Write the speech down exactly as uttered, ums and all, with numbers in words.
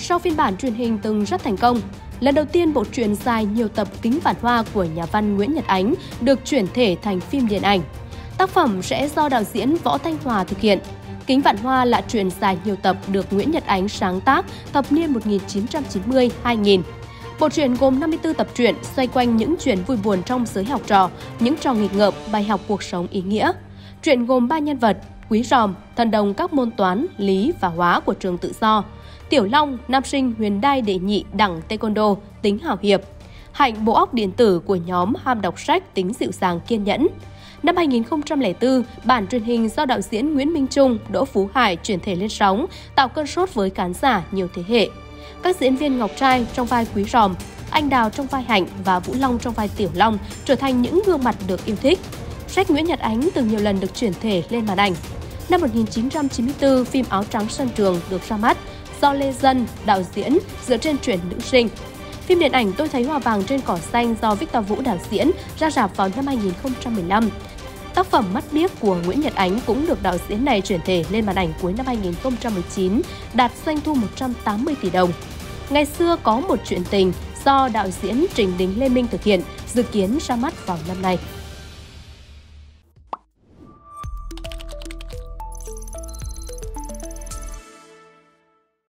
sau phiên bản truyền hình từng rất thành công. Lần đầu tiên bộ truyện dài nhiều tập Kính Vạn Hoa của nhà văn Nguyễn Nhật Ánh được chuyển thể thành phim điện ảnh. Tác phẩm sẽ do đạo diễn Võ Thanh Hòa thực hiện. Kính Vạn Hoa là truyện dài nhiều tập được Nguyễn Nhật Ánh sáng tác thập niên một nghìn chín trăm chín mươi đến hai nghìn. Bộ truyện gồm năm mươi tư tập truyện xoay quanh những chuyện vui buồn trong giới học trò, những trò nghịch ngợm, bài học cuộc sống ý nghĩa. Truyện gồm ba nhân vật: Quý Ròm, thần đồng các môn toán, lý và hóa của trường Tự Do; Tiểu Long, nam sinh huyền đai đệ nhị đẳng Taekwondo, tính hào hiệp; Hạnh, bộ óc điện tử của nhóm ham đọc sách, tính dịu dàng kiên nhẫn. Năm hai nghìn không trăm lẻ tư, bản truyền hình do đạo diễn Nguyễn Minh Chung, Đỗ Phú Hải chuyển thể lên sóng, tạo cơn sốt với khán giả nhiều thế hệ. Các diễn viên Ngọc Trai trong vai Quý Ròm, Anh Đào trong vai Hạnh và Vũ Long trong vai Tiểu Long trở thành những gương mặt được yêu thích. Sách Nguyễn Nhật Ánh từng nhiều lần được chuyển thể lên màn ảnh. Năm một nghìn chín trăm chín mươi tư, phim Áo Trắng Sân Trường được ra mắt do Lê Dân đạo diễn dựa trên truyện Nữ Sinh. Phim điện ảnh Tôi Thấy Hoa Vàng Trên Cỏ Xanh do Victor Vũ đạo diễn ra rạp vào năm hai nghìn không trăm mười lăm. Tác phẩm Mắt Biếc của Nguyễn Nhật Ánh cũng được đạo diễn này chuyển thể lên màn ảnh cuối năm hai nghìn không trăm mười chín, đạt doanh thu một trăm tám mươi tỷ đồng. Ngày xưa có một chuyện tình do đạo diễn Trịnh Đình Lê Minh thực hiện, dự kiến ra mắt vào năm nay.